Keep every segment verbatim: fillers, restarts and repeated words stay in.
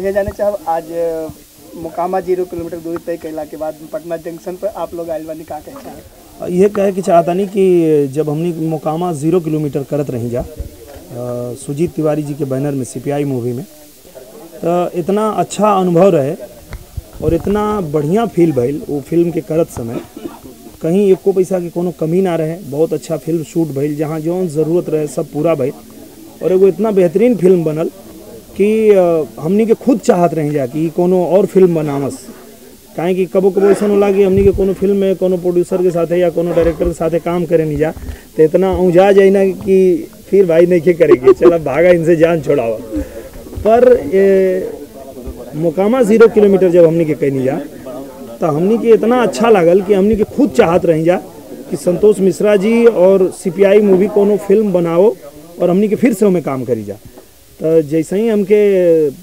भैया जाना चाहब आज मुकामा जीरो किलोमीटर दूरी तय कैला के बाद पटना जंक्शन पर आप लोग आयल बनी का कहता है ये कहे कि चाहतानी कि जब हमने मुकामा जीरो किलोमीटर करत रही जा सुजीत तिवारी जी के बैनर में सीपीआई मूवी में तो इतना अच्छा अनुभव रहे और इतना बढ़िया फील भइल वो फिल्म के करत समय कहीं एको पैसा की कोनो कमी ना रहे। बहुत अच्छा फिल्म शूट भइल जहाँ जो ज़रूरत रहे सब पूरा भइल और एगो इतना बेहतरीन फिल्म बनल कि हमनी के खुद चाहत रह जा कि कोनो और फिल्म बनावस काहे कि कबो कबो ऐसा होला कि हमनी के कोनो फिल्म में कोनो प्रोड्यूसर के साथे या कोनो डायरेक्टर के साथे काम करे नहीं जा तो इतना औजा जाए ना कि फिर भाई नहीं के करेगी चला भागा इनसे जान छोड़ावा। पर मुकामा जीरो किलोमीटर जब हमनी के कहीं जा तो हमनी के इतना अच्छा लागल कि हमनी के खुद चाहत रह जा कि संतोष मिश्रा जी और सीपीआई मूवी कोनो फिल्म बनाओ और हमनी के फिर से उसमें काम करी जा। तो जैसे ही हमके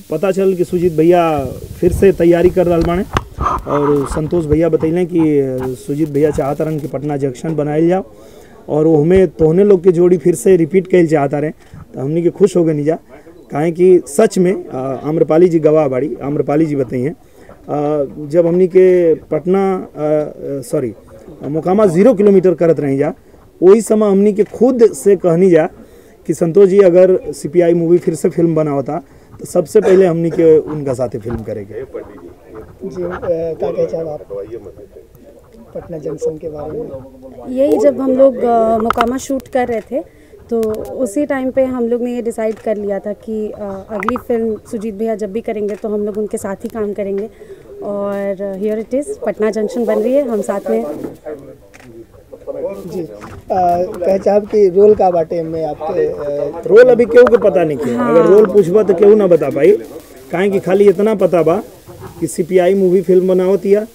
पता चल कि सुजीत भैया फिर से तैयारी कर रहा बाने और संतोष भैया बतैले कि सुजीत भैया चाहता रन कि पटना जंक्शन बनाए जाओ और वो हमें तोहने लोग के जोड़ी फिर से रिपीट कैल चाहता रहे तो हमनी के खुश हो गए नहीं जा काहे कि सच में आम्रपाली जी गवाह बाड़ी। आम्रपाली जी बताइए जब हमनी के Patna sorry Mokama zero kilometre करत रही जा वही समय हमनी के खुद से कहनी जा कि संतोष जी अगर सीपीआई मूवी फिर से फिल्म बना होता तो सबसे पहले हमनी के उनका साथे फिल्म करेंगे। जी क्या कह चाहे आप पटना जंक्शन के बारे में? यही जब हम लोग मुकामा शूट कर रहे थे तो उसी टाइम पे हम लोग ने ये डिसाइड कर लिया था कि अगली फिल्म सुजीत भैया जब भी करेंगे तो हम लोग उनके साथ ही काम करेंगे और here it is Patna junction बन रही है हम साथ में। जी कह चाहब कि रोल का बाटे में आपके रोल अभी केहू के पता नहीं क्यों हाँ। अगर रोल पूछबा तो केहू ना बता पाई काहे कि खाली इतना पता बा कि सीपीआई मूवी फिल्म बनावतिया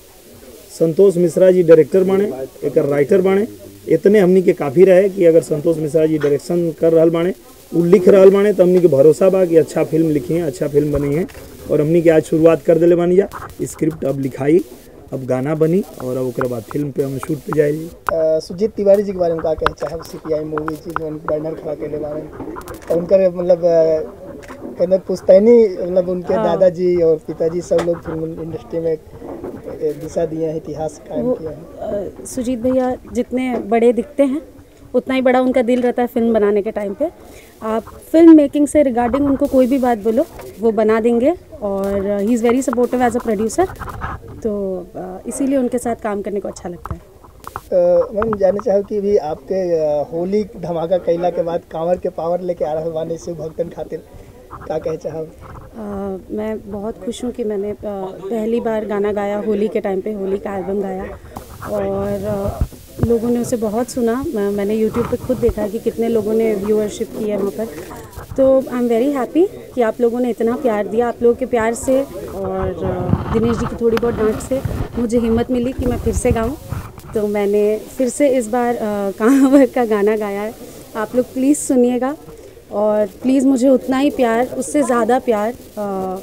संतोष मिश्रा जी डायरेक्टर बाने एक राइटर बाने इतने हमनी के काफ़ी रहे कि अगर संतोष मिश्रा जी डायरेक्शन कर रहा बाने उ लिख रहा बाने तो हमनी के भरोसा बा कि अच्छा फिल्म लिखी है अच्छा फिल्म बनी है और हमनी के आज शुरुआत कर दिले बानी जा स्क्रिप्ट अब लिखाई अब गाना बनी और अब उसके बाद फिल्म पे हम शूट पे जाएगी। सुजीत तिवारी जी के बारे में क्या कहे चाहे सीपीआई मूवी जी जो बैनर खड़ा के बारे में उनका मतलब पुश्तैनी मतलब उनके दादाजी और पिताजी सब लोग फिल्म इंडस्ट्री में दिशा दिए हैं इतिहास कायम किया है। सुजीत भैया जितने बड़े दिखते हैं उतना ही बड़ा उनका दिल रहता है फिल्म बनाने के टाइम पे। आप फिल्म मेकिंग से रिगार्डिंग उनको कोई भी बात बोलो वो बना देंगे और he is very supportive as a producer तो इसीलिए उनके साथ काम करने को अच्छा लगता है। तो मैम जानना चाहूँ कि भी आपके होली धमाका कैला के बाद कांवर के पावर लेके आ रहा बाने शिव भक्तन खातिर क्या कहे चाहब? मैं बहुत खुश हूँ कि मैंने पहली बार गाना गाया होली के टाइम पे होली का एल्बम गाया और लोगों ने उसे बहुत सुना। मैंने यूट्यूब पे खुद देखा कि कितने लोगों ने व्यूअरशिप की है वहाँ पर तो आई एम वेरी हैप्पी कि आप लोगों ने इतना प्यार दिया। आप लोगों के प्यार से और दिनेश जी की थोड़ी बहुत डांट से मुझे हिम्मत मिली कि मैं फिर से गाऊं तो मैंने फिर से इस बार कांवर का गाना गाया है। आप लोग प्लीज़ सुनिएगा और प्लीज़ मुझे उतना ही प्यार उससे ज़्यादा प्यार आ,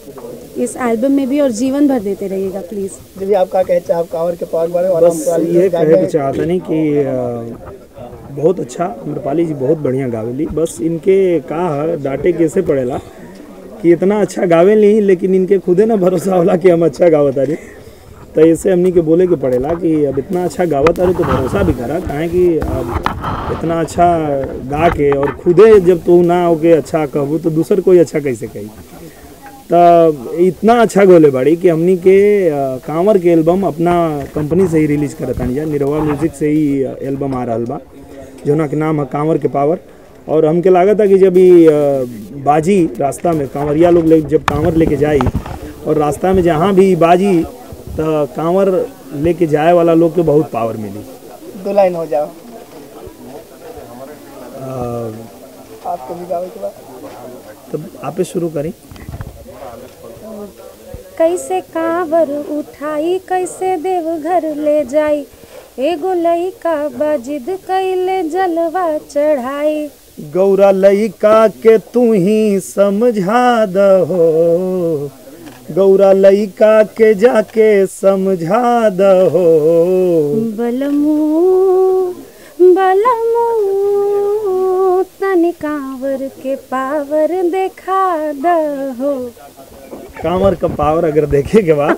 इस एल्बम में भी और जीवन भर देते रहिएगा प्लीज़। जी आपका कहे चाहे कांवर के पावर बारे और बस ये कहे चाहता नहीं कि आ, बहुत अच्छा अमरपाली जी बहुत बढ़िया गावेली बस इनके कहा डांटे कैसे पड़ेला कि इतना अच्छा गावे नहीं लेकिन इनके खुदे ना भरोसा होला कि हम अच्छा गावता रही तो ऐसे हमनी के बोले के पड़ेला कि अब इतना अच्छा गावत रहे तो भरोसा भी करा काहे कि इतना अच्छा गा के और खुदे जब तू ना हो के अच्छा कहू तो दूसर कोई अच्छा कैसे कही तो इतना अच्छा गोले बाड़ी कि हमनी के कांवर के एल्बम अपना कंपनी से ही रिलीज करता नहीं जा निरवा म्यूजिक से ही एल्बम आ रहा बा जोना के नाम है कांवर के पावर और हमके लगा था कि जब बाजी रास्ता में कांवरिया लोग ले जब कांवर लेके जाई और रास्ता में जहाँ भी बाजी तो कांवर लेके जाए वाला लोग को बहुत पावर मिली। दो लाइन हो जाओ आप कभी गावे के बाद तब आपे शुरू करें। कैसे कांवर उठाई कैसे देवघर ले जाई एगो लइका बाजिद कैले जलवा चढ़ाई गौरा लइका के तू ही समझा दहो गौरा लइका के जाके समझा दहो बलमू बलमू तनिकावर के पावर देखा दहो। कांवर का पावर अगर देखे के बाद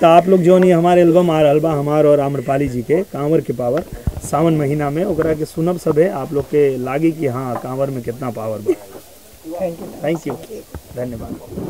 तो आप लोग जो नहीं हमारे एल्बम आर अल्बा हमार और आम्रपाली जी के कांवर के पावर सावन महीना में ओकरा के सुनब सभे आप लोग के लागी कि हाँ कांवर में कितना पावर बा। थैंक यू, थैंक यू, धन्यवाद।